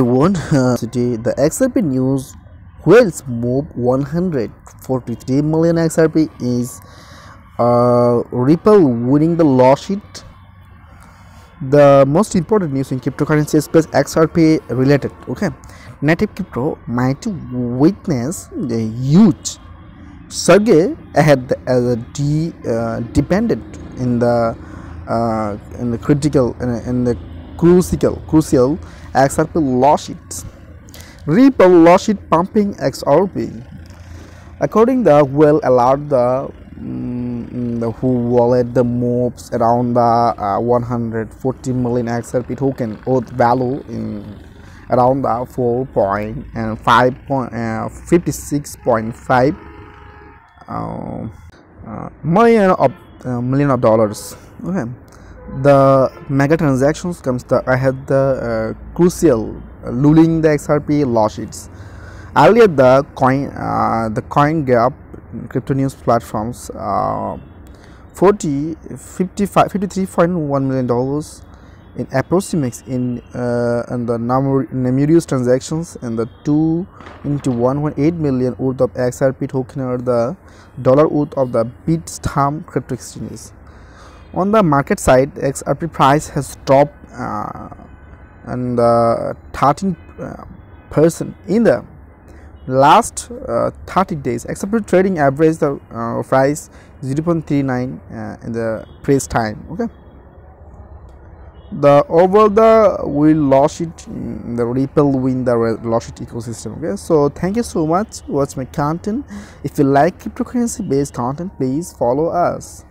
Everyone, today the XRP news whales move 143 million XRP is Ripple winning the lawsuit. The most important news in cryptocurrency space XRP related. Okay, native crypto might witness the huge surge ahead as a dependent in the crucial XRP lawsuit. Ripple lawsuit pumping XRP. According the whale allowed the who wallet the moves around the 140 million XRP token worth value in around the 4.56.5 million dollars. Okay. The mega transactions comes ahead the crucial ruling the XRP lawsuits. Earlier, the coin gap crypto news platforms 53.1 million dollars in approximates in the numerous transactions and the 2 into 1.8 million worth of XRP token or the dollar worth of the Bitstamp crypto exchanges. On the market side, XRP price has dropped and 13% in the last 30 days. XRP trading average the price 0.39 in the price time. Okay. The over the will lawsuit the Ripple win the lawsuit ecosystem. Okay, so thank you so much. Watch my content. If you like cryptocurrency based content, please follow us.